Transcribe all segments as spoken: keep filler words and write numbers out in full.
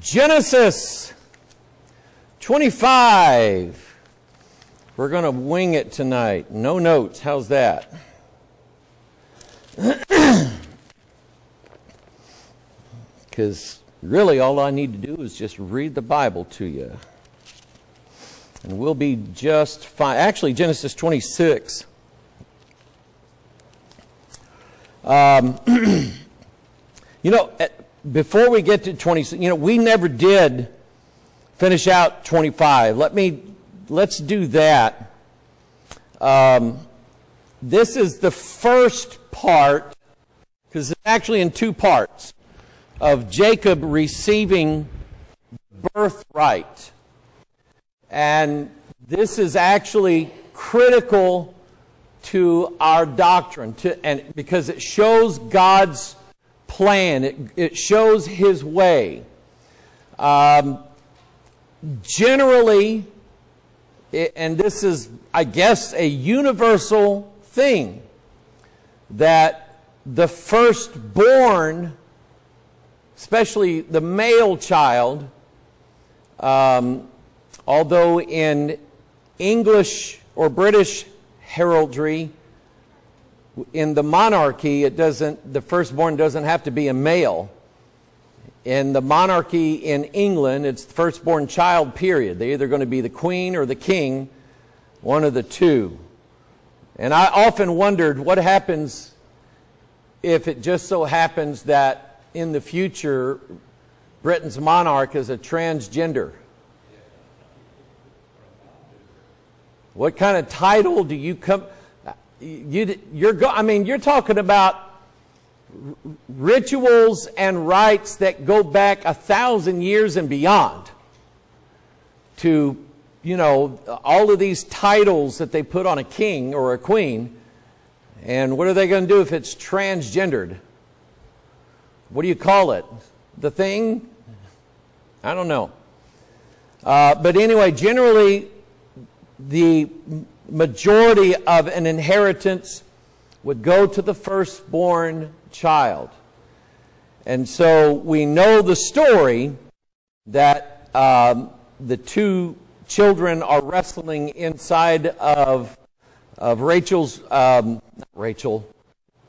Genesis twenty-five. We're going to wing it tonight. No notes. How's that? Because really all I need to do is just read the Bible to you. And we'll be just fine. Actually, Genesis twenty-six. Um, you know, at, before we get to twenty-six, you know, we never did finish out twenty-five. Let me, let's do that. Um, this is the first part, because it's actually in two parts, of Jacob receiving birthright. And this is actually critical to our doctrine, to, and because it shows God's plan, it, it shows His way. Um, generally, it, and this is, I guess, a universal thing, that the firstborn, especially the male child, um, although in English or British heraldry, in the monarchy, it doesn't, the firstborn doesn't have to be a male. In the monarchy in England, it's the firstborn child, period. They're either going to be the queen or the king, one of the two. And I often wondered what happens if it just so happens that in the future, Britain's monarch is a transgender. What kind of title do you come? You, you're go, I mean, you're talking about rituals and rites that go back a thousand years and beyond. To, you know, all of these titles that they put on a king or a queen, and what are they going to do if it's transgendered? What do you call it? The thing? I don't know. Uh, but anyway, generally, the majority of an inheritance would go to the firstborn child. And so we know the story that um, the two children are wrestling inside of, of Rachel's, um, not Rachel,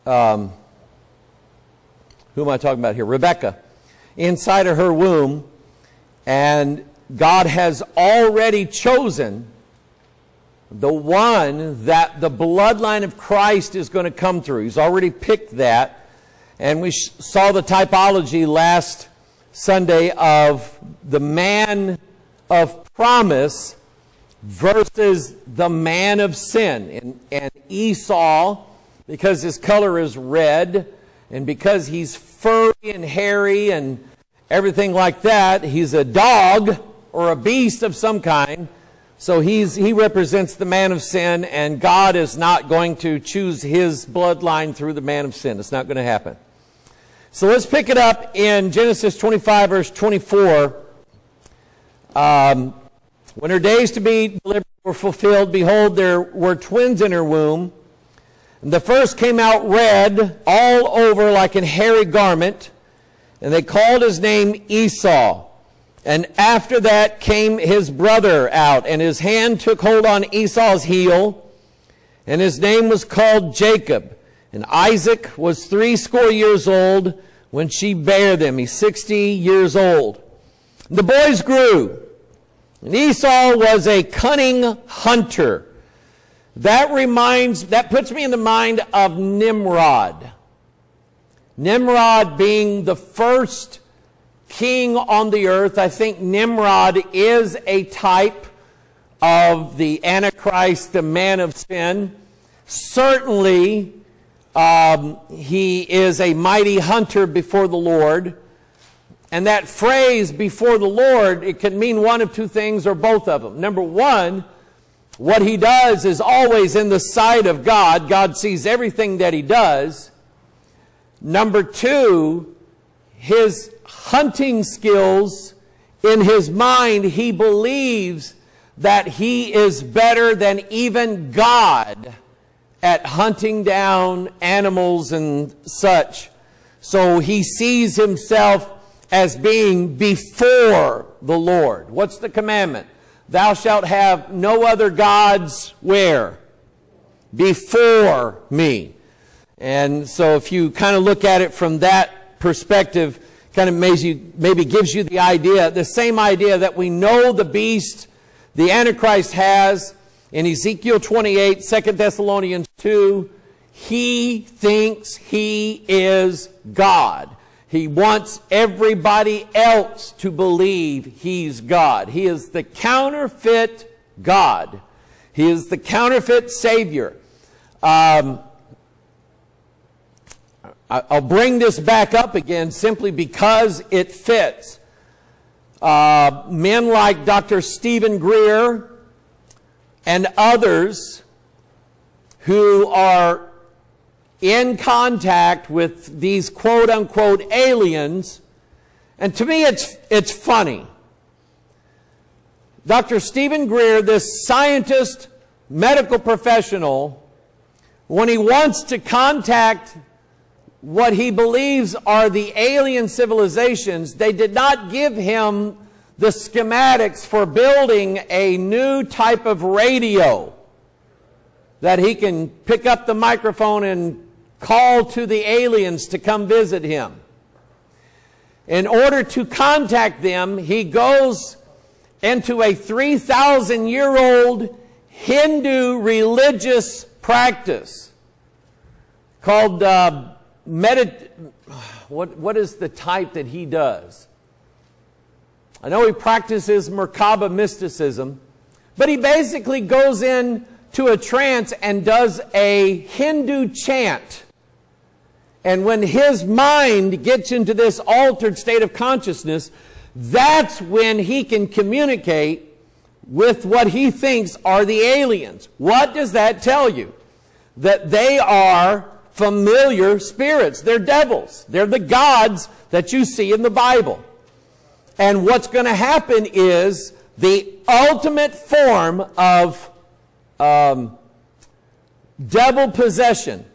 um, who am I talking about here? Rebecca. Inside of her womb, and God has already chosen the one that the bloodline of Christ is going to come through. He's already picked that. And we saw the typology last Sunday of the man of promise versus the man of sin. And, and Esau, because his color is red, and because he's furry and hairy and everything like that, he's a dog or a beast of some kind. So he's, he represents the man of sin, and God is not going to choose his bloodline through the man of sin. It's not going to happen. So let's pick it up in Genesis twenty-five, verse twenty-four. Um, when her days to be delivered were fulfilled, behold, there were twins in her womb. And the first came out red, all over like an hairy garment, and they called his name Esau. And after that came his brother out, and his hand took hold on Esau's heel, and his name was called Jacob. And Isaac was threescore years old when she bare them. He's sixty years old. The boys grew, and Esau was a cunning hunter. That reminds, that puts me in the mind of Nimrod. Nimrod being the first king on the earth. I think Nimrod is a type of the Antichrist, the man of sin. Certainly, um, he is a mighty hunter before the Lord. And that phrase, before the Lord, it can mean one of two things or both of them. Number one, what he does is always in the sight of God. God sees everything that he does. Number two, his hunting skills, in his mind, he believes that he is better than even God at hunting down animals and such. So he sees himself as being before the Lord. What's the commandment? Thou shalt have no other gods where? Before me. And so if you kind of look at it from that perspective, kind of maybe, maybe gives you the idea, the same idea that we know the beast, the Antichrist has in Ezekiel twenty-eight, Second Thessalonians two, he thinks he is God. He wants everybody else to believe he's God. He is the counterfeit God. He is the counterfeit Savior. Um, I'll bring this back up again simply because it fits. Uh, men like Doctor Stephen Greer and others who are in contact with these quote-unquote aliens. And to me, it's, it's funny. Doctor Stephen Greer, this scientist, medical professional, when he wants to contact what he believes are the alien civilizations, they did not give him the schematics for building a new type of radio that he can pick up the microphone and call to the aliens to come visit him. In order to contact them, he goes into a three thousand year old Hindu religious practice called uh, medit. What, what is the type that he does? I know he practices Merkaba mysticism, but he basically goes in to a trance and does a Hindu chant. And when his mind gets into this altered state of consciousness, that's when he can communicate with what he thinks are the aliens. What does that tell you? That they are familiar spirits. They're devils. They're the gods that you see in the Bible. And what's going to happen is the ultimate form of Um, devil possession.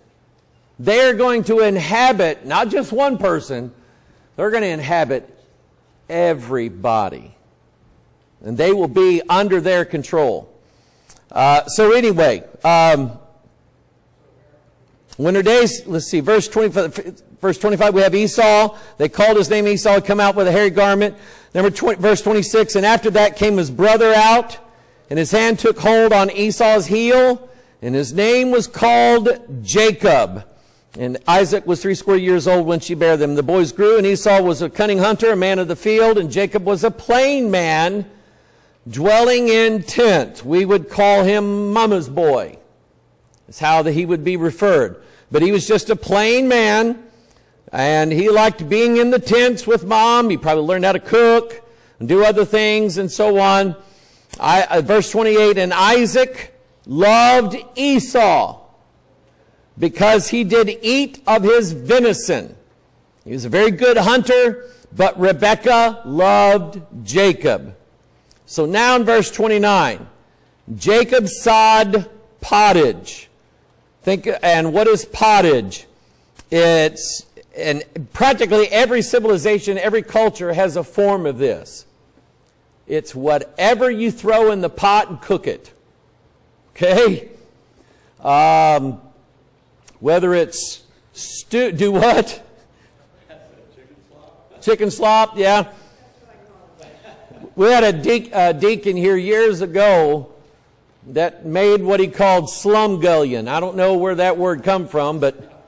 They are going to inhabit not just one person, they're going to inhabit everybody. And they will be under their control. Uh, so anyway, um, when her days, let's see, verse twenty-five, verse twenty-five, we have Esau. They called his name Esau, come out with a hairy garment. Number twenty, verse twenty-six, and after that came his brother out, and his hand took hold on Esau's heel, and his name was called Jacob. And Isaac was threescore years old when she bare them. The boys grew, and Esau was a cunning hunter, a man of the field, and Jacob was a plain man dwelling in tent. We would call him Mama's boy. That's how that he would be referred. But he was just a plain man, and he liked being in the tents with Mom. He probably learned how to cook and do other things and so on. I, uh, verse twenty-eight, and Isaac loved Esau because he did eat of his venison. He was a very good hunter, but Rebecca loved Jacob. So now in verse twenty-nine, Jacob sod pottage. Think, and what is pottage? It's, and practically every civilization, every culture has a form of this. It's whatever you throw in the pot and cook it, okay? Um, whether it's stew, do what? Chicken slop. Chicken slop, yeah. We had a, de a deacon here years ago that made what he called slumgullion. I don't know where that word come from, but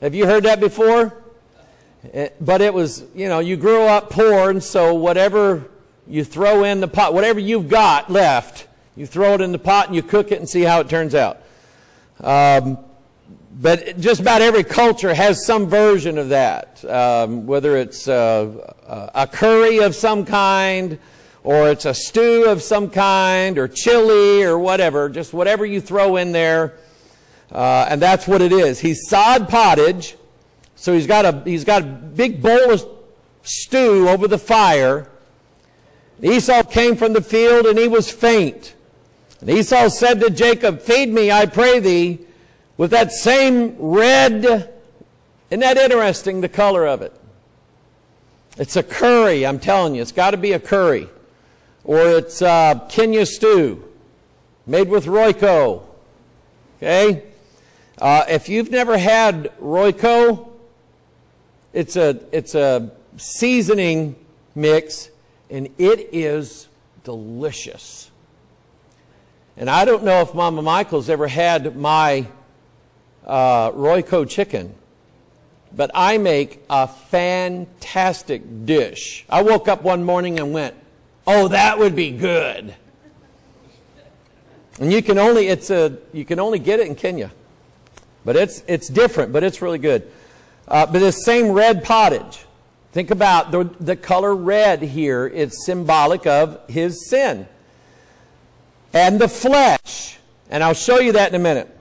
have you heard that before? But it was, you know, you grew up poor, and so whatever you throw in the pot, whatever you've got left, you throw it in the pot and you cook it and see how it turns out. Um, but just about every culture has some version of that, um, whether it's uh, a curry of some kind, or it's a stew of some kind, or chili, or whatever, just whatever you throw in there, uh, and that's what it is. He's sod pottage, so he's got a, he's got a big bowl of stew over the fire. Esau came from the field, and he was faint. And Esau said to Jacob, feed me, I pray thee, with that same red. Isn't that interesting, the color of it? It's a curry, I'm telling you. It's got to be a curry. Or it's uh, Kenya stew made with Royco. Okay? Uh, if you've never had Royco, it's a, it's a seasoning mix, and it is delicious. And I don't know if Mama Michael's ever had my uh, Royco chicken, but I make a fantastic dish. I woke up one morning and went, oh, that would be good. And you can only, it's a, you can only get it in Kenya. But it's, it's different, but it's really good. Uh, but this same red pottage, think about the, the color red here. It's symbolic of his sin. And the flesh. And I'll show you that in a minute.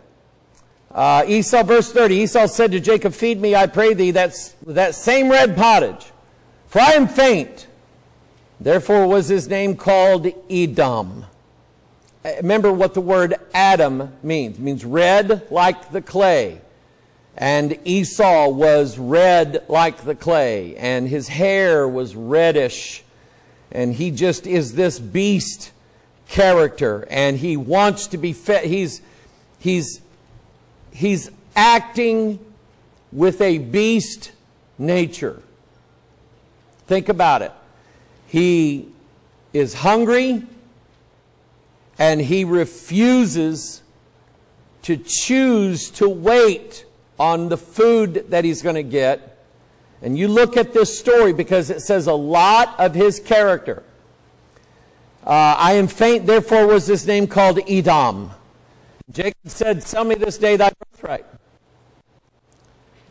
Uh, Esau, verse thirty. Esau said to Jacob, feed me, I pray thee, that's, that same red pottage. For I am faint. Therefore was his name called Edom. Remember what the word Adam means. It means red like the clay. And Esau was red like the clay. And his hair was reddish. And he just is this beast character, and he wants to be fed. He's, he's, he's acting with a beast nature. Think about it. He is hungry, and he refuses to choose to wait on the food that he's going to get. And you look at this story because it says a lot of his character. Uh, I am faint, therefore was this name called Edom. Jacob said, sell me this day thy birthright.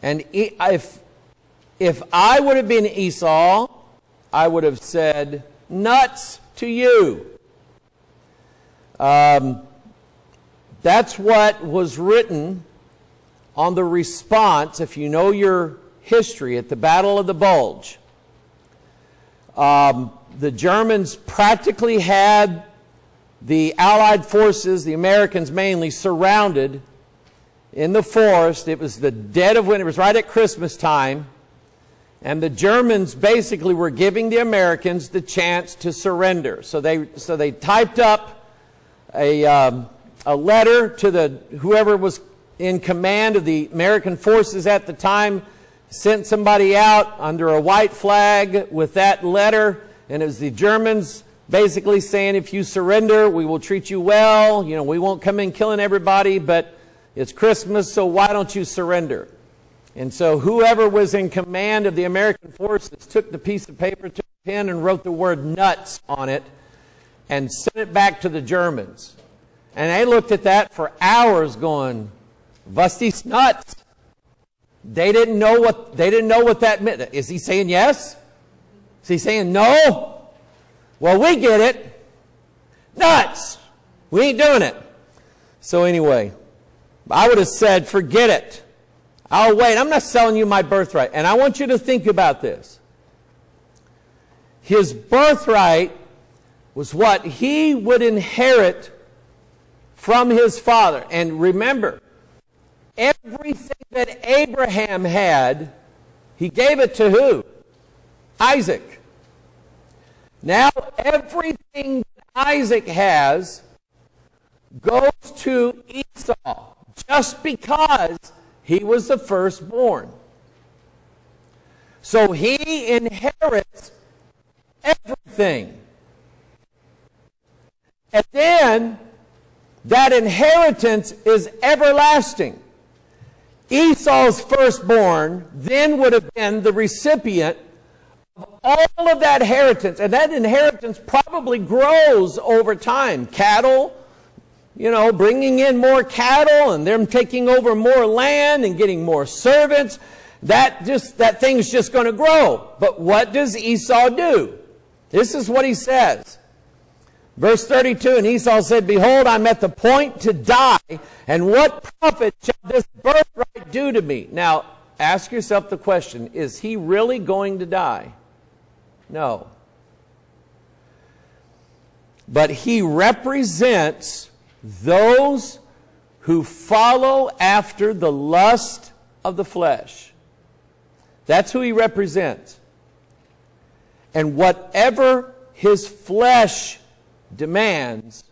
And if, if I would have been Esau, I would have said, nuts to you. Um, that's what was written on the response, if you know your history, at the Battle of the Bulge. Um... The Germans practically had the Allied forces, the Americans mainly, surrounded in the forest. It was the dead of winter. It was right at Christmas time. And the Germans basically were giving the Americans the chance to surrender. So they, so they typed up a, um, a letter to the, whoever was in command of the American forces at the time, sent somebody out under a white flag with that letter. And it was the Germans basically saying, if you surrender, we will treat you well. You know, we won't come in killing everybody, but it's Christmas, so why don't you surrender? And so whoever was in command of the American forces took the piece of paper, took a pen, and wrote the word nuts on it and sent it back to the Germans. And they looked at that for hours going, was dies nuts? They didn't know what, they didn't know what that meant. Is he saying yes? Is he saying no? Well, we get it. Nuts. We ain't doing it. So anyway, I would have said, forget it. I'll wait. I'm not selling you my birthright. And I want you to think about this. His birthright was what he would inherit from his father. And remember, everything that Abraham had, he gave it to who? Isaac. Now everything that Isaac has goes to Esau just because he was the firstborn. So he inherits everything. And then that inheritance is everlasting. Esau's firstborn then would have been the recipient all of that inheritance, and that inheritance probably grows over time. Cattle, you know, bringing in more cattle, and them taking over more land and getting more servants. That just, that thing's just going to grow. But what does Esau do? This is what he says. Verse thirty-two, and Esau said, behold, I'm at the point to die, and what profit shall this birthright do to me? Now, ask yourself the question, is he really going to die? No. But he represents those who follow after the lust of the flesh. That's who he represents. and whatever his flesh demands,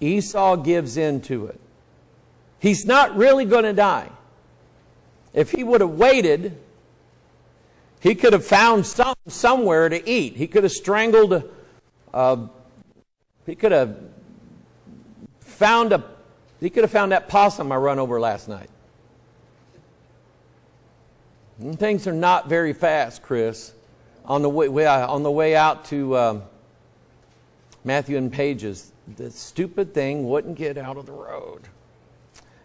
Esau gives in to it. He's not really going to die. If he would have waited, he could have found some, somewhere to eat. He could have strangled, uh, he could have found a, he could have found that possum I run over last night. And things are not very fast, Chris. On the way, on the way out to um, Matthew and Page's, the stupid thing wouldn't get out of the road.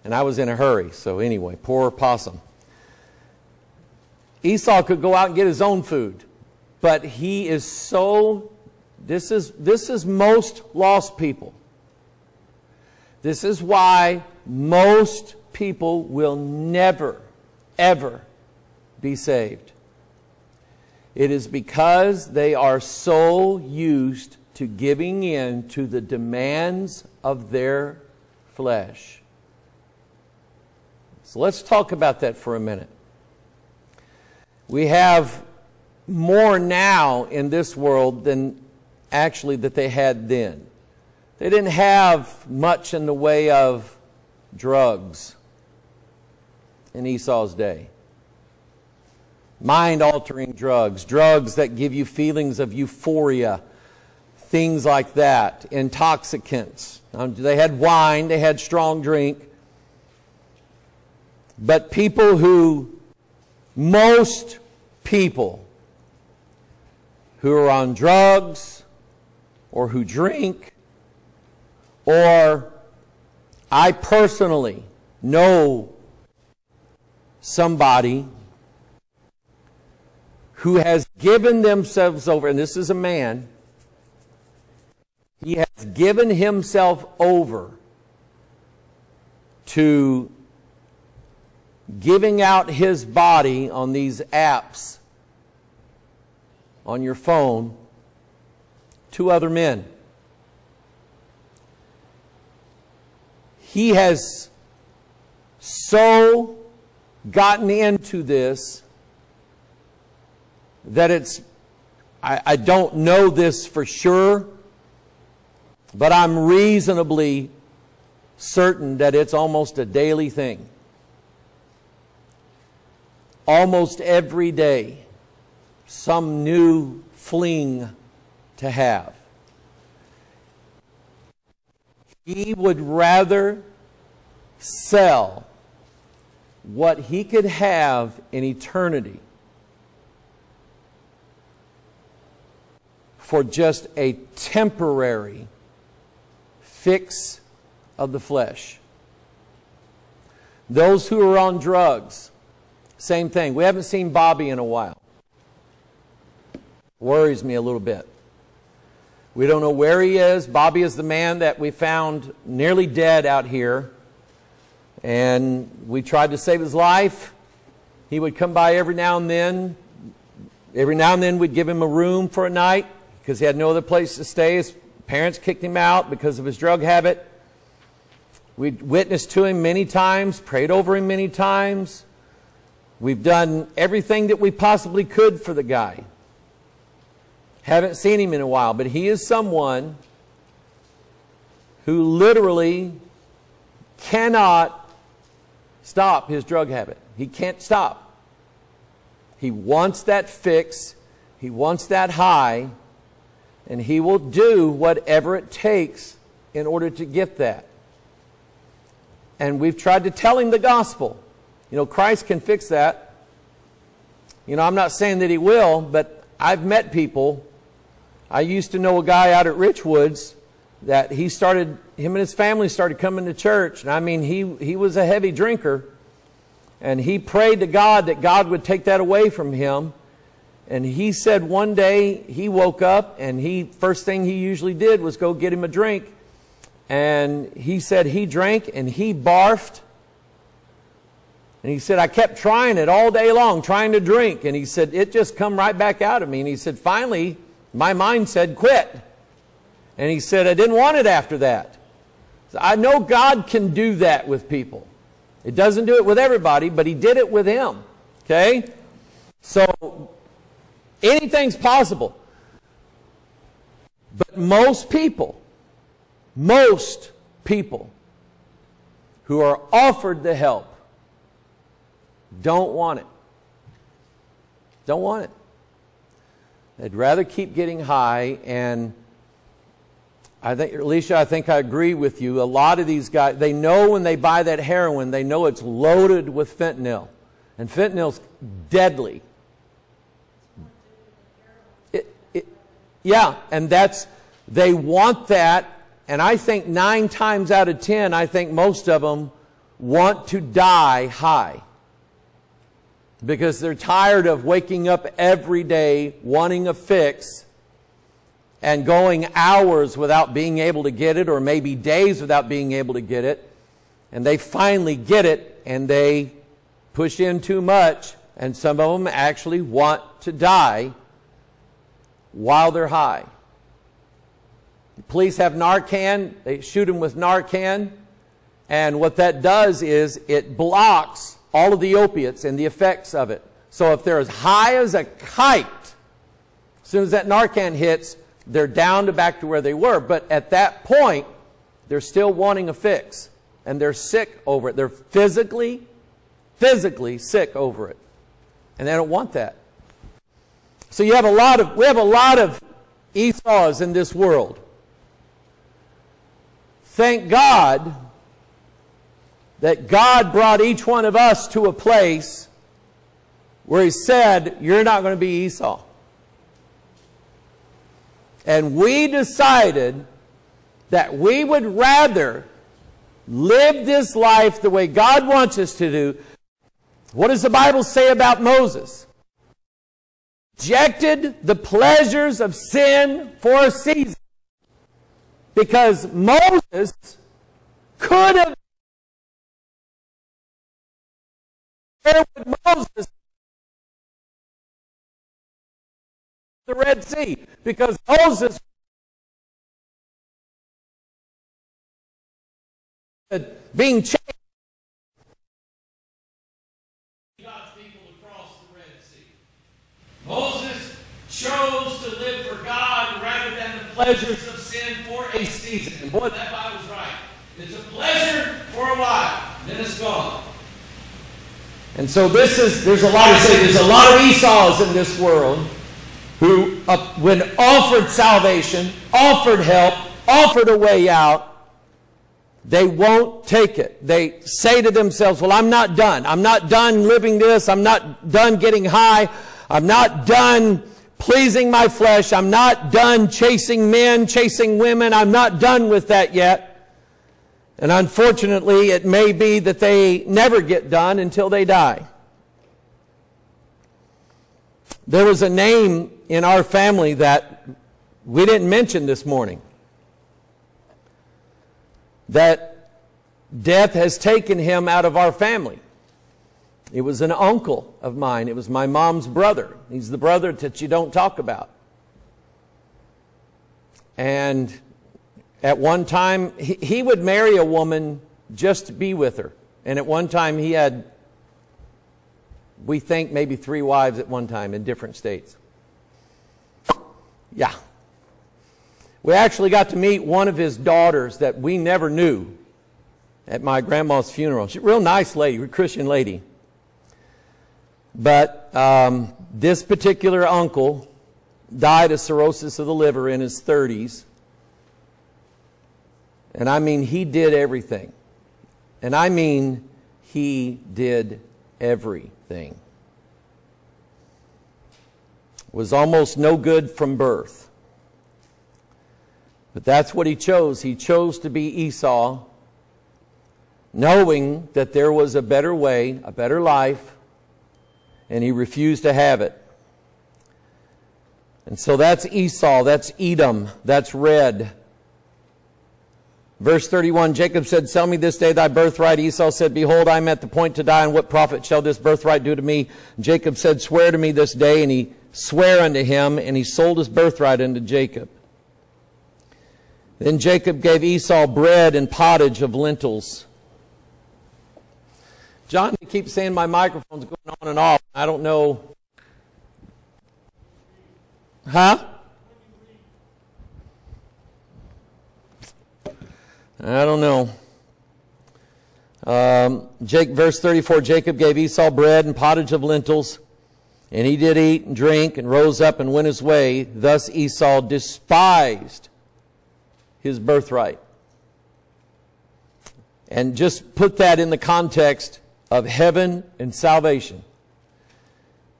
And I was in a hurry, so anyway, poor possum. Esau could go out and get his own food, but he is so, this is, this is most lost people. This is why most people will never, ever be saved. It is because they are so used to giving in to the demands of their flesh. So let's talk about that for a minute. We have more now in this world than actually that they had then. They didn't have much in the way of drugs in Esau's day. Mind-altering drugs, drugs that give you feelings of euphoria, things like that, intoxicants. Um, they had wine, they had strong drink. But people who, most people who are on drugs or who drink, or I personally know somebody who has given themselves over, and this is a man, he has given himself over to giving out his body on these apps on your phone to other men. He has so gotten into this that it's, I, I don't know this for sure, but I'm reasonably certain that it's almost a daily thing. Almost every day, some new fling to have. He would rather sell what he could have in eternity for just a temporary fix of the flesh. Those who are on drugs, same thing. We haven't seen Bobby in a while. Worries me a little bit. We don't know where he is. Bobby is the man that we found nearly dead out here. And we tried to save his life. He would come by every now and then. Every now and then we'd give him a room for a night, because he had no other place to stay. His parents kicked him out because of his drug habit. We witnessed to him many times, prayed over him many times. We've done everything that we possibly could for the guy. Haven't seen him in a while, but he is someone who literally cannot stop his drug habit. He can't stop. He wants that fix. He wants that high. And he will do whatever it takes in order to get that. And we've tried to tell him the gospel. You know, Christ can fix that. You know, I'm not saying that he will, but I've met people. I used to know a guy out at Richwoods that he started, him and his family started coming to church. And I mean, he, he was a heavy drinker. And he prayed to God that God would take that away from him. And he said one day he woke up and he, first thing he usually did was go get him a drink. And he said he drank and he barfed. And he said, I kept trying it all day long, trying to drink. And he said, it just come right back out of me. And he said, finally, my mind said, quit. And he said, I didn't want it after that. So I know God can do that with people. It doesn't do it with everybody, but he did it with him. Okay? So Anything's possible. But most people, most people who are offered the help don't want it. Don't want it. They'd rather keep getting high. And I think, Alicia, I think I agree with you. A lot of these guys, they know when they buy that heroin, they know it's loaded with fentanyl. And fentanyl's deadly. It, it, yeah, and that's, they want that. And I think nine times out of ten, I think most of them want to die high. Because they're tired of waking up every day wanting a fix and going hours without being able to get it, or maybe days without being able to get it. And they finally get it, and they push in too much, and some of them actually want to die while they're high. The police have Narcan. They shoot them with Narcan. And what that does is it blocks all of the opiates and the effects of it. So if they're as high as a kite, as soon as that Narcan hits, they're down to back to where they were. But at that point, they're still wanting a fix. And they're sick over it. They're physically, physically sick over it. And they don't want that. So you have a lot of, we have a lot of Esau's in this world. Thank God that God brought each one of us to a place where He said, you're not going to be Esau. And we decided that we would rather live this life the way God wants us to do. What does the Bible say about Moses? Rejected the pleasures of sin for a season. Because Moses could have. Where would Moses the Red Sea? Because Moses being chased. God's people across the Red Sea. Moses chose to live for God rather than the pleasures of sin for a season. And boy, that Bible's right. It's a pleasure for a while, then it's gone. And so this is, there's a lot of, there's a lot of Esau's in this world who, uh, when offered salvation, offered help, offered a way out, they won't take it. They say to themselves, well, I'm not done. I'm not done living this. I'm not done getting high. I'm not done pleasing my flesh. I'm not done chasing men, chasing women. I'm not done with that yet. And unfortunately, it may be that they never get done until they die. There was a name in our family that we didn't mention this morning, that death has taken him out of our family. It was an uncle of mine. It was my mom's brother. He's the brother that you don't talk about. And at one time, he, he would marry a woman just to be with her. And at one time, he had, we think, maybe three wives at one time in different states. Yeah. We actually got to meet one of his daughters that we never knew at my grandma's funeral. She's a real nice lady, a Christian lady. But um, this particular uncle died of cirrhosis of the liver in his thirties. And I mean, he did everything. And I mean, he did everything. Was almost no good from birth. But that's what he chose. He chose to be Esau, knowing that there was a better way, a better life, and he refused to have it. And so that's Esau, that's Edom, that's red. Verse thirty-one, Jacob said, sell me this day thy birthright. Esau said, behold, I am at the point to die, and what profit shall this birthright do to me? Jacob said, swear to me this day, and he sware unto him, and he sold his birthright unto Jacob. Then Jacob gave Esau bread and pottage of lentils. John keeps saying my microphone's going on and off. I don't know. Huh? I don't know. Um, Jake, verse thirty-four, Jacob gave Esau bread and pottage of lentils, and he did eat and drink and rose up and went his way. Thus Esau despised his birthright. And just put that in the context of heaven and salvation.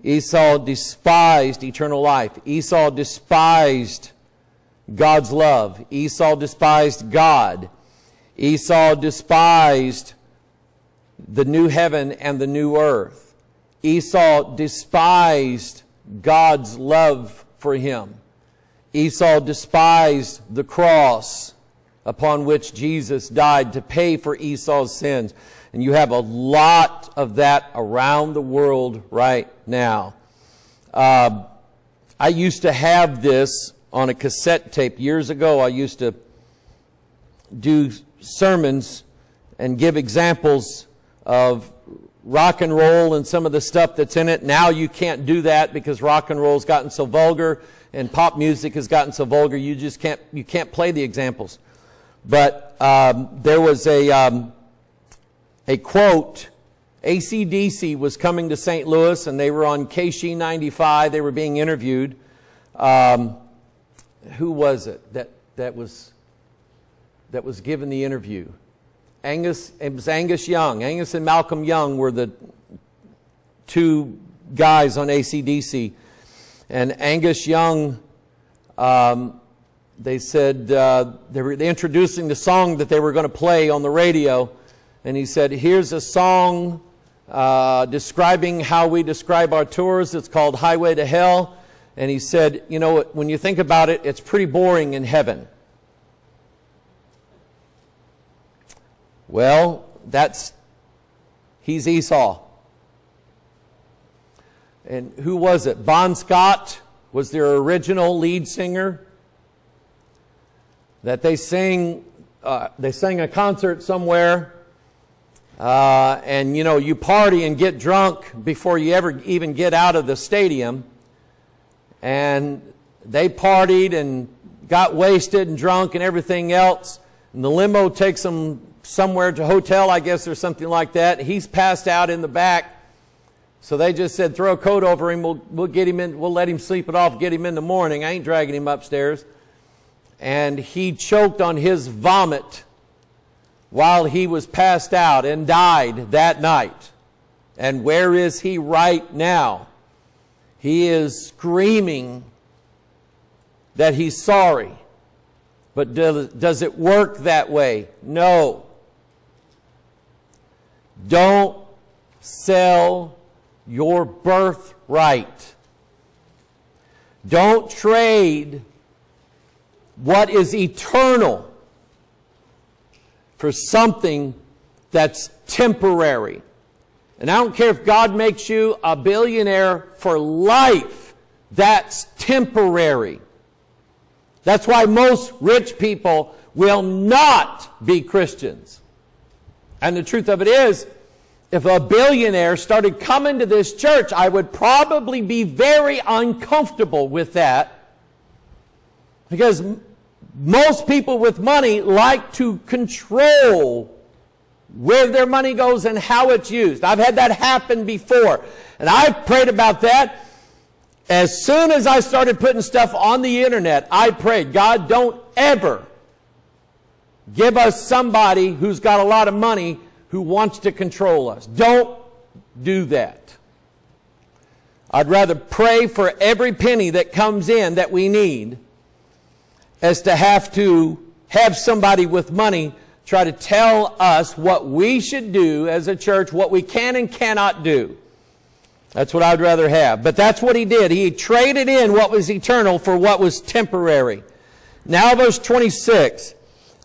Esau despised eternal life. Esau despised God's love. Esau despised God. Esau despised the new heaven and the new earth. Esau despised God's love for him. Esau despised the cross upon which Jesus died to pay for Esau's sins. And you have a lot of that around the world right now. Uh, I used to have this on a cassette tape. Years ago, I used to do sermons and give examples of rock and roll and some of the stuff that's in it. Now you can't do that because rock and roll's gotten so vulgar and pop music has gotten so vulgar. You just can't, you can't play the examples. But um, there was a, um, a quote. A C D C was coming to Saint Louis, and they were on K S H ninety-five. They were being interviewed. Um, who was it that, that, was, that was given the interview? Angus, it was Angus Young. Angus and Malcolm Young were the two guys on A C D C. And Angus Young, um, they said, uh, they were introducing the song that they were going to play on the radio. And he said, here's a song uh, describing how we describe our tours. It's called Highway to Hell. And he said, you know, when you think about it, it's pretty boring in heaven. Well, that's, he's Esau. And who was it? Bon Scott was their original lead singer. That they sing, uh, they sang a concert somewhere, uh, and you know, you party and get drunk before you ever even get out of the stadium. And they partied and got wasted and drunk and everything else. And the limo takes them somewhere to a hotel, I guess, or something like that. He's passed out in the back. So they just said, throw a coat over him. We'll, we'll get him in. We'll let him sleep it off. Get him in the morning. I ain't dragging him upstairs. And he choked on his vomit while he was passed out and died that night. And where is he right now? He is screaming that he's sorry. But does, does it work that way? No. Don't sell your birthright. Don't trade what is eternal for something that's temporary. And I don't care if God makes you a billionaire for life. That's temporary. That's why most rich people will not be Christians. And the truth of it is, if a billionaire started coming to this church, I would probably be very uncomfortable with that. Because most people with money like to control where their money goes and how it's used. I've had that happen before. And I've prayed about that. As soon as I started putting stuff on the internet, I prayed, God, don't ever give us somebody who's got a lot of money who wants to control us. Don't do that. I'd rather pray for every penny that comes in that we need as to have to have somebody with money try to tell us what we should do as a church, what we can and cannot do. That's what I'd rather have. But that's what he did. He traded in what was eternal for what was temporary. Now verse twenty-six.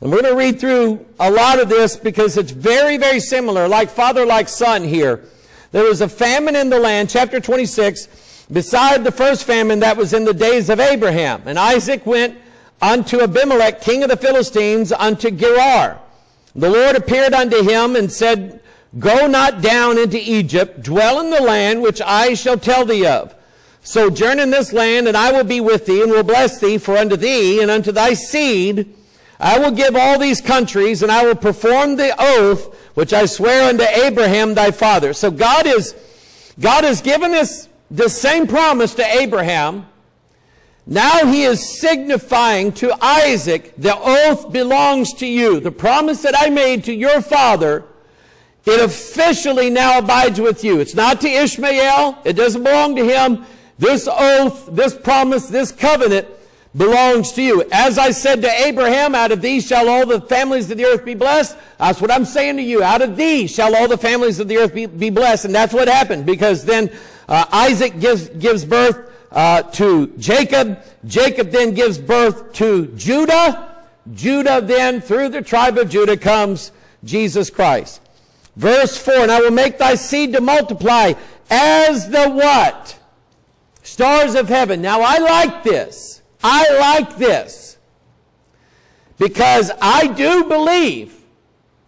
And we're going to read through a lot of this because it's very, very similar. Like father, like son here. There was a famine in the land, chapter twenty-six, beside the first famine that was in the days of Abraham. And Isaac went unto Abimelech, king of the Philistines, unto Gerar. The Lord appeared unto him and said, Go not down into Egypt, dwell in the land which I shall tell thee of. Sojourn in this land, and I will be with thee, and will bless thee, for unto thee and unto thy seed I will give all these countries, and I will perform the oath which I swear unto Abraham thy father. So God is, God has given this, this same promise to Abraham. Now he is signifying to Isaac, the oath belongs to you. The promise that I made to your father, it officially now abides with you. It's not to Ishmael. It doesn't belong to him. This oath, this promise, this covenant belongs to you. As I said to Abraham, out of thee shall all the families of the earth be blessed. That's what I'm saying to you. Out of thee shall all the families of the earth be, be blessed. And that's what happened, because then uh, Isaac gives, gives birth uh, to Jacob. Jacob then gives birth to Judah. Judah then, through the tribe of Judah, comes Jesus Christ. Verse four, and I will make thy seed to multiply as the what? Stars of heaven. Now, I like this. I like this. Because I do believe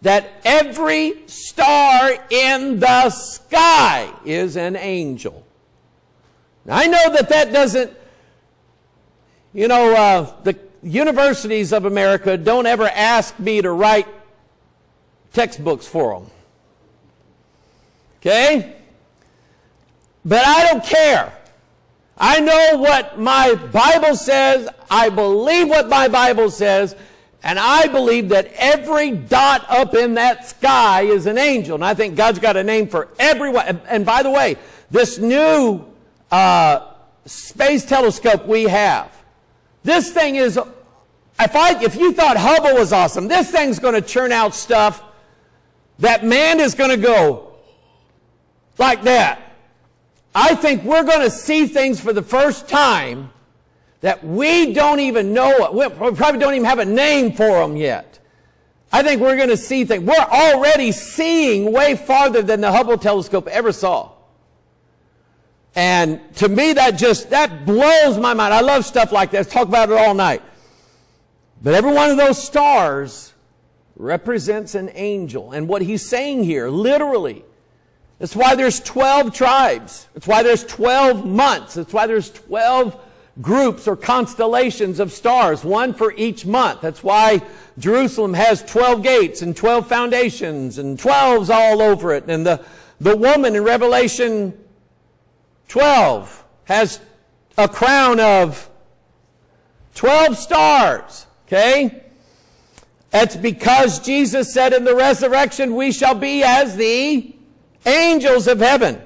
that every star in the sky is an angel. Now, I know that that doesn't, you know, uh, the universities of America don't ever ask me to write textbooks for them. Okay? But I don't care. I know what my Bible says. I believe what my Bible says. And I believe that every dot up in that sky is an angel. And I think God's got a name for everyone. And, and by the way, this new uh, space telescope we have, this thing is, if, I, if you thought Hubble was awesome, this thing's going to churn out stuff that man is going to go, like that. I think we're going to see things for the first time that we don't even know. We probably don't even have a name for them yet. I think we're going to see things. We're already seeing way farther than the Hubble telescope ever saw. And to me, that just, that blows my mind. I love stuff like that. Let's talk about it all night. But every one of those stars represents an angel. And what he's saying here, literally, that's why there's twelve tribes. That's why there's twelve months. That's why there's twelve groups or constellations of stars, one for each month. That's why Jerusalem has twelve gates and twelve foundations and twelves all over it. And the, the woman in Revelation twelve has a crown of twelve stars. Okay? That's because Jesus said in the resurrection, we shall be as the angels of heaven.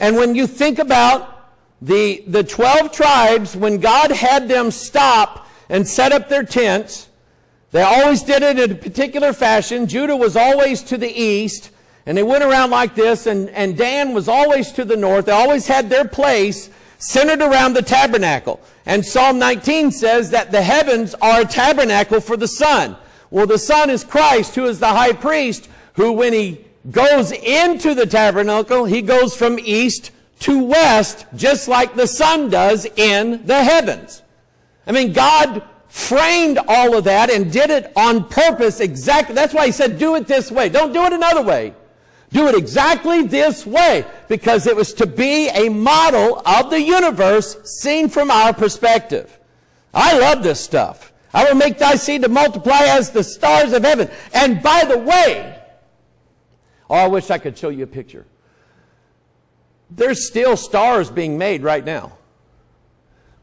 And when you think about the, the twelve tribes, when God had them stop and set up their tents, they always did it in a particular fashion. Judah was always to the east, and they went around like this, and, and Dan was always to the north. They always had their place centered around the tabernacle. And Psalm nineteen says that the heavens are a tabernacle for the Son. Well, the Son is Christ, who is the high priest, who when he goes into the tabernacle, he goes from east to west, just like the sun does in the heavens. I mean, God framed all of that and did it on purpose exactly. That's why he said, do it this way. Don't do it another way. Do it exactly this way, because it was to be a model of the universe seen from our perspective. I love this stuff. I will make thy seed to multiply as the stars of heaven. And by the way, oh, I wish I could show you a picture. There's still stars being made right now.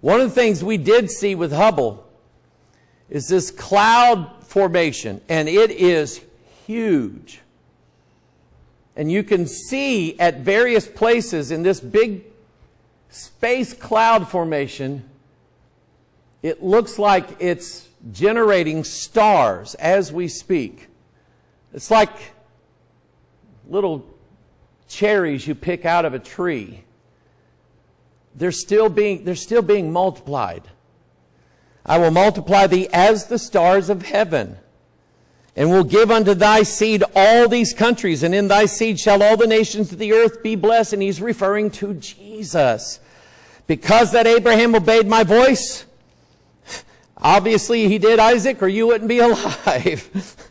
One of the things we did see with Hubble is this cloud formation, and it is huge. And you can see at various places in this big space cloud formation, it looks like it's generating stars as we speak. It's like little cherries you pick out of a tree. They're still being, they're still being multiplied. I will multiply thee as the stars of heaven, and will give unto thy seed all these countries, and in thy seed shall all the nations of the earth be blessed. And he's referring to Jesus. Because that Abraham obeyed my voice, obviously he did, Isaac, or you wouldn't be alive.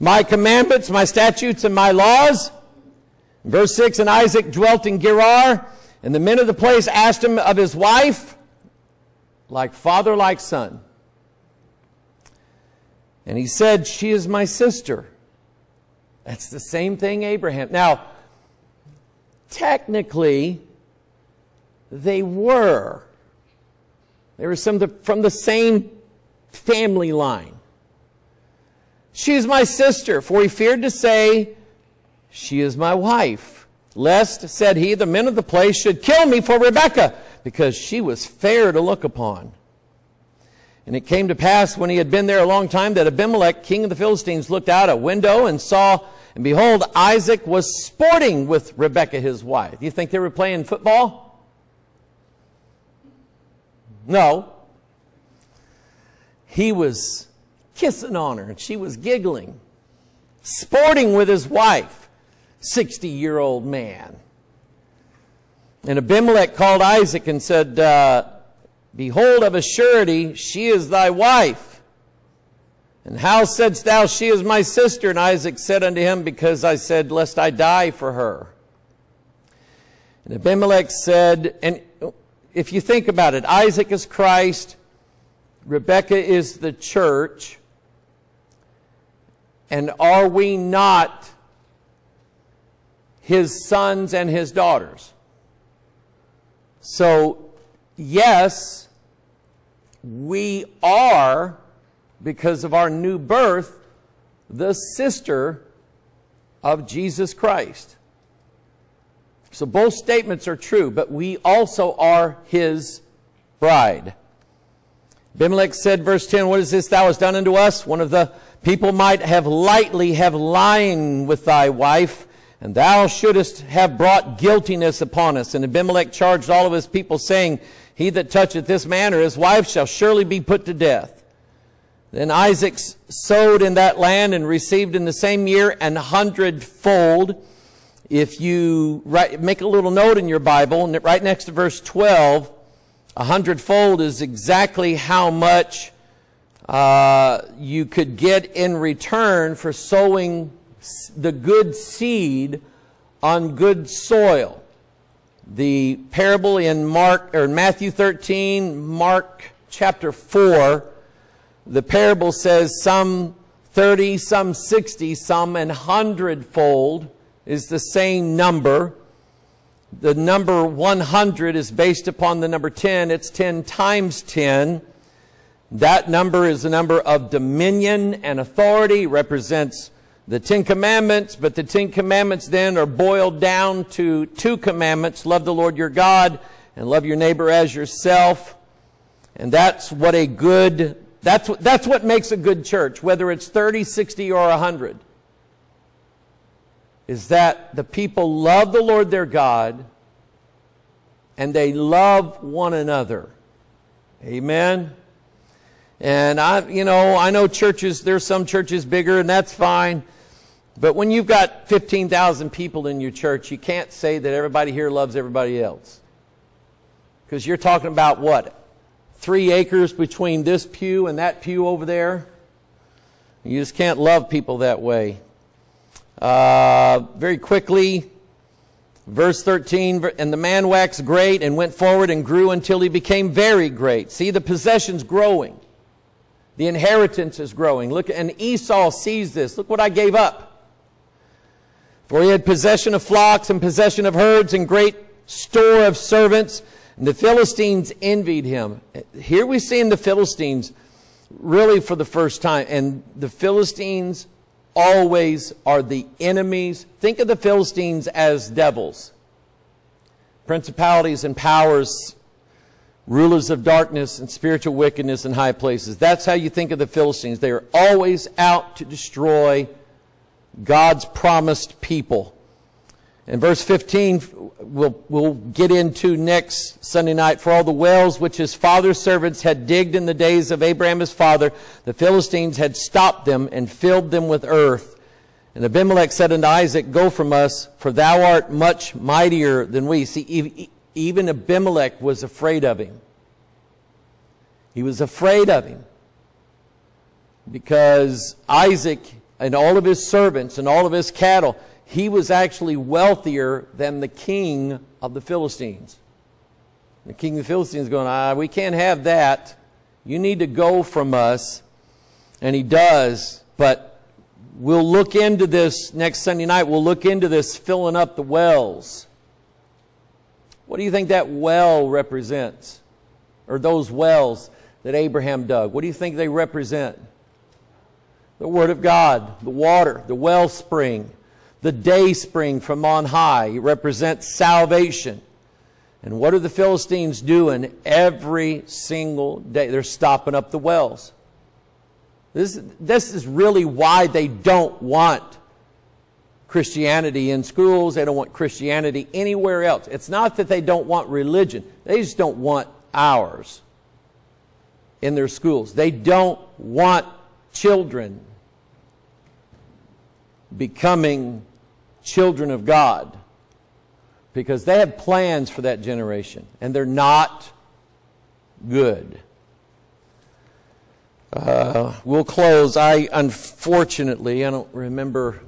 My commandments, my statutes, and my laws. Verse six, and Isaac dwelt in Gerar, And the men of the place asked him of his wife, like father, like son. And he said, she is my sister. That's the same thing Abraham. Now, technically, they were. They were some the, from the same family line. She is my sister, for he feared to say, she is my wife. Lest, said he, the men of the place should kill me for Rebekah, because she was fair to look upon. And it came to pass, when he had been there a long time, that Abimelech, king of the Philistines, looked out a window and saw, and behold, Isaac was sporting with Rebekah, his wife. You think they were playing football? No. He was kissing on her, and she was giggling, sporting with his wife. sixty-year-old man. And Abimelech called Isaac and said, uh, behold, of a surety, she is thy wife. And how saidst thou, she is my sister? And Isaac said unto him, because I said, lest I die for her. And Abimelech said, and if you think about it, Isaac is Christ, Rebekah is the church, and are we not his sons and his daughters? So, yes, we are, because of our new birth, the sister of Jesus Christ. So both statements are true, but we also are his bride. Abimelech said, verse ten, what is this thou hast done unto us? One of the people might have lightly have lying with thy wife, and thou shouldest have brought guiltiness upon us. And Abimelech charged all of his people, saying, he that toucheth this man or his wife shall surely be put to death. Then Isaac sowed in that land and received in the same year an hundredfold. If you write, make a little note in your Bible, right next to verse twelve, a hundredfold is exactly how much uh, you could get in return for sowing the good seed on good soil. The parable in Mark or Matthew thirteen, Mark chapter four, the parable says some thirty, some sixty, some an hundredfold is the same number. The number one hundred is based upon the number ten. It's ten times ten. That number is the number of dominion and authority, represents the Ten Commandments, but the Ten Commandments then are boiled down to two commandments. Love the Lord your God and love your neighbor as yourself. And that's what a good, that's what, that's what makes a good church, whether it's thirty, sixty, or one hundred. Is that the people love the Lord their God and they love one another. Amen. And I, you know, I know churches, there's some churches bigger and that's fine. But when you've got fifteen thousand people in your church, you can't say that everybody here loves everybody else. Because you're talking about what? Three acres between this pew and that pew over there. You just can't love people that way. Uh, very quickly, verse thirteen, and the man waxed great and went forward and grew until he became very great. See, the possession's growing. The inheritance is growing. Look, and Esau sees this. Look what I gave up. For he had possession of flocks and possession of herds and great store of servants. And the Philistines envied him. Here we see in the Philistines really for the first time. And the Philistines always are the enemies. Think of the Philistines as devils. Principalities and powers, rulers of darkness and spiritual wickedness in high places. That's how you think of the Philistines. They are always out to destroy God's promised people. And verse fifteen, we'll, we'll get into next Sunday night. For all the wells which his father's servants had digged in the days of Abraham his father, the Philistines had stopped them and filled them with earth. And Abimelech said unto Isaac, go from us, for thou art much mightier than we. See, even Abimelech was afraid of him. He was afraid of him because Isaac and all of his servants and all of his cattle, he was actually wealthier than the king of the Philistines. The king of the Philistines is going, ah, we can't have that. You need to go from us. And he does. But we'll look into this next Sunday night. We'll look into this filling up the wells. What do you think that well represents? Or those wells that Abraham dug? What do you think they represent? The Word of God, the water, the wellspring, the day spring from on high. It represents salvation. And what are the Philistines doing every single day? They're stopping up the wells. This, this is really why they don't want Christianity in schools. They don't want Christianity anywhere else. It's not that they don't want religion. They just don't want ours in their schools. They don't want children becoming children of God, because they have plans for that generation, and they're not good. Uh, we'll close. I, unfortunately, I don't remember.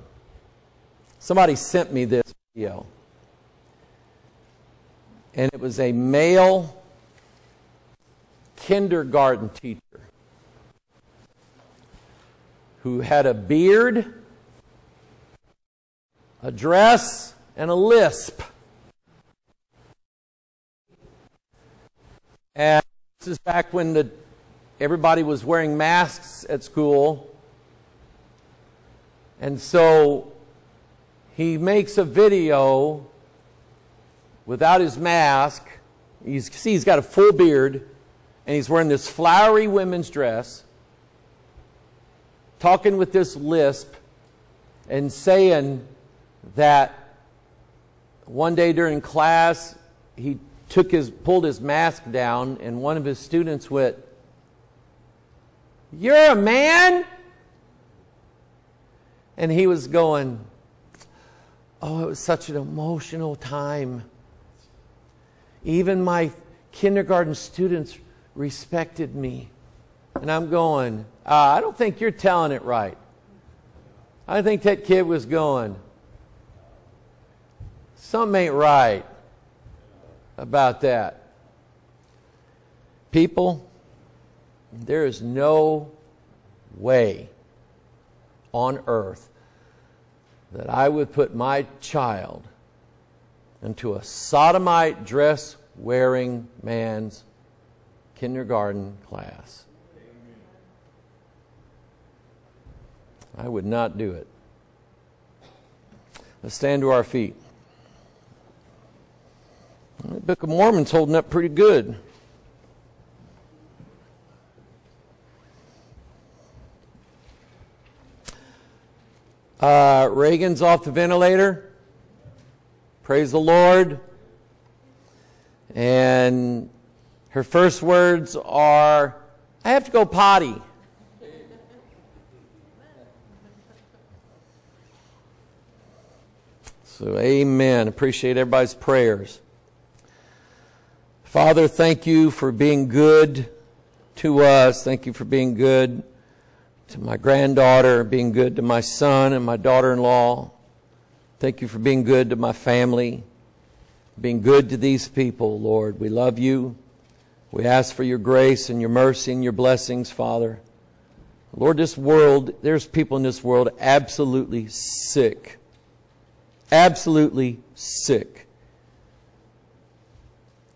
Somebody sent me this video. And it was a male kindergarten teacher who had a beard, a dress, and a lisp. And this is back when the everybody was wearing masks at school. And so he makes a video without his mask. You see he's got a full beard, and he's wearing this flowery women's dress, talking with this lisp, and saying that one day during class, he took his, pulled his mask down, and one of his students went, "You're a man?" And he was going, "Oh, it was such an emotional time. Even my kindergarten students respected me." And I'm going, uh, I don't think you're telling it right. I think that kid was going, something ain't right about that. People, there is no way on earth that I would put my child into a sodomite dress-wearing man's kindergarten class. I would not do it. Let's stand to our feet. The Book of Mormon's holding up pretty good. Uh, Reagan's off the ventilator. Praise the Lord. And her first words are, "I have to go potty." So, amen. Appreciate everybody's prayers. Father, thank you for being good to us. Thank you for being good to my granddaughter, being good to my son and my daughter-in-law. Thank you for being good to my family, being good to these people, Lord. We love you. We ask for your grace and your mercy and your blessings, Father. Lord, this world, there's people in this world absolutely sick. Absolutely sick.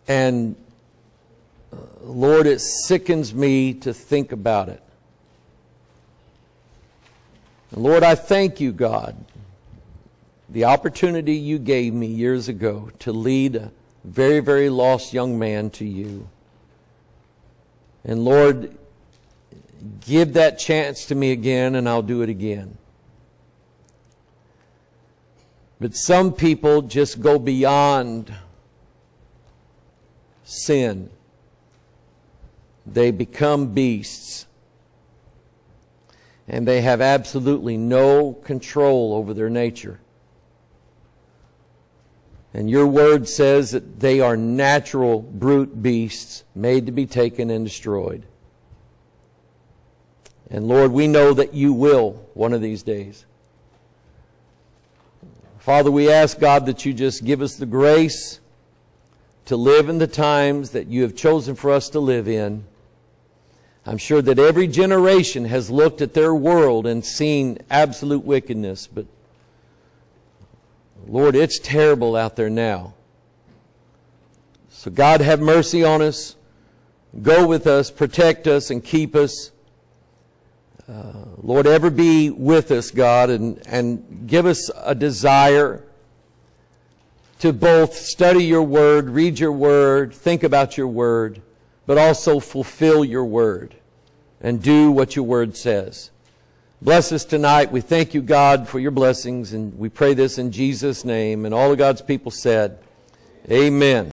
And Lord, it sickens me to think about it. Lord, I thank you, God, the opportunity you gave me years ago to lead a very, very lost young man to you. And Lord, give that chance to me again, and I'll do it again. But some people just go beyond sin. They become beasts. And they have absolutely no control over their nature. And your word says that they are natural brute beasts made to be taken and destroyed. And Lord, we know that you will one of these days. Father, we ask, God, that you just give us the grace to live in the times that you have chosen for us to live in. I'm sure that every generation has looked at their world and seen absolute wickedness, but Lord, it's terrible out there now. So God, have mercy on us. Go with us, protect us, and keep us. Uh, Lord, ever be with us, God, and, and give us a desire to both study your word, read your word, think about your word, but also fulfill your word and do what your word says. Bless us tonight. We thank you, God, for your blessings, and we pray this in Jesus' name. And all of God's people said, amen.